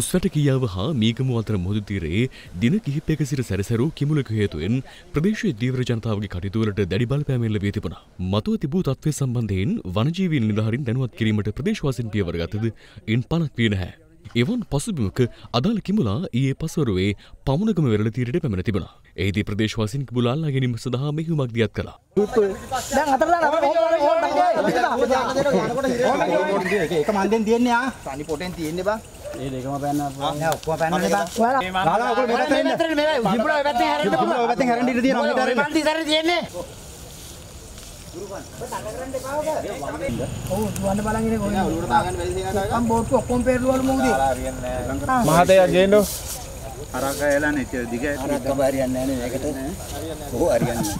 උස්රට කියාව හා මීගමු අතර මුහුදු තීරයේ දින කිහිපයක සිට සැරසැරූ කිඹුලක හේතුවෙන් ප්‍රදේශයේ ධීවර ජනතාවගේ කටයුතු වලට දැඩි බලපෑම් එල්ල වී තිබුණා. මතුව තිබූ තත්ත්වය සම්බන්ධයෙන් වනජීවීන් නිලධාරීන් දැනුවත් කිරීමට ප්‍රදේශවාසීන් පියවර ගතද ඉන් පළක් වී නැහැ. එවන් පසුබිමක අදාළ කිඹුලා ඊයේ පස්වරුවේ පමුණගම වෙරළ තීරයට පැමිණ තිබුණා. එහිදී ප්‍රදේශවාසීන් කිඹුලා අල්ලා ගැනීම සඳහා මෙහෙයුමක් දියත් කළා. දැන් අතරලා එක මන්දෙන් තියෙන්නේ ආ තනි පොටෙන් තියෙන්නේ බා. ඒ දෙකම පැන්න ආ ඔක්කොම පැන්නනේ බා. ගාලා ඔකල මොකද තියෙන්නේ? මේ කිඹුලා ඔය පැත්තෙන් හැරෙන්න පුළුවන්. ඔය පැත්තෙන් හැරෙන්න ඉඩ තියෙනවා. මේ හැරෙන්න. මන්දි ඉස්සරහ තියෙන්නේ. මහතයා ජේනෝ අරක එලානේ දිගට අරක හරියන්නේ නැහැ මේකට ඔව් හරියන්නේ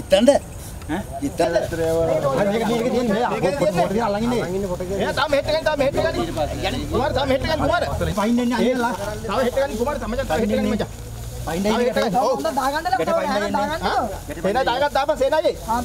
ඉතින්ද ඈ ඉතින්ද මේක තියෙන්නේ මොකටද අල්ලන් ඉන්නේ එයා තාම හෙට් එකෙන් තාම හෙට් එකනේ කුමාර තාම හෙට් එකෙන් කුමාර පයින් එන්නේ අයියලා තාම හෙට් එකෙන් කුමාර තාම හෙට් එකෙන් මචං පයින් දෙන්නේ හොඳ දාගන්නලා පයින් දාගන්න සේනා දාගත්ත දාපන් සේනායි ආ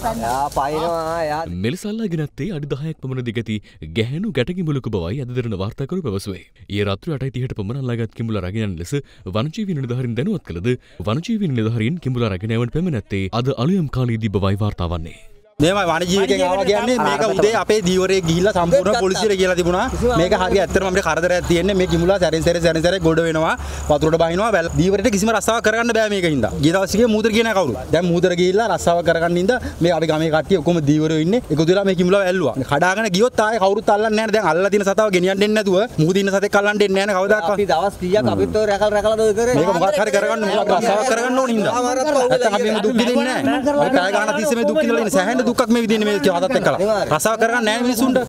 පයින්වා යා මෙලසල්ලා ගිනත්තේ අඩි 10ක් පමණ දිගති ගැහැණු ගැට කිඹුලක බවයි අද දරන වාර්තාකරු පැවසුවේ. ඊයේ රාත්‍රී 8:30ට පමණ අල්ලාගත් කිඹුලා රගෙන යන ලෙස වනජීවී නිලධාරීන් දැනුවත් කළද වනජීවී නිලධාරීන් කිඹුලා රගෙන යවන පැමිණත්තේ අද අලුයම් කාලයේදී බවයි වාර්තා වන්නේ. මේවා වනජීවකෙන් ආවා කියන්නේ මේක උදේ අපේ දීවරේ ගිහිල්ලා සම්පූර්ණ පොලිසියට කියලා තිබුණා. මේක හරිය ඇත්තටම අපිට කරදරයක් තියෙන්නේ. මේ කිඹුලා සැරෙන් සැරේ ගොඩ වෙනවා, වතුරට බහිනවා. දීවරේට කිසිම රස්සාවක් කරගන්න බෑ මේක හින්දා. ගිය දවසේ ගියේ මූදර කියන කවුරු. දැන් මූදර ගිහිල්ලා රස්සාවක් කරගන්න හින්දා මේ අපි ගමේ කට්ටිය ඔක්කොම දීවරේ ඉන්නේ. එකතු වෙලා මේ කිඹුලා ඇල්ලුවා. කඩාගෙන ගියොත් ආයේ කවුරුත් අල්ලන්නේ නැහැ. දැන් අල්ලලා තියෙන සතාව ගෙනියන්න දෙන්නේ නැතුව මූදේ ඉන්න සතෙක් අල්ලන්න දෙන්නේ නැහැ කවදාවත්. අපි දවස් 100ක් අපිත් ඔය රැකලා දොය කරේ. මේක මොකක් හරි කරගන්න මොකක් රස්සාවක් කරගන්න ඕන හින්දා. නැත්නම් අපි මේ දුක් විඳින්නේ නැහැ. අපි කාය ගන්න තිස්සේ මේ දුක් විඳලා ඉන්නේ. සැහැන්න දුකක් මේ විදිහේ මේ හදත් එක්කලා රසව කරගන්න නැහැ මිනිසුන්ට.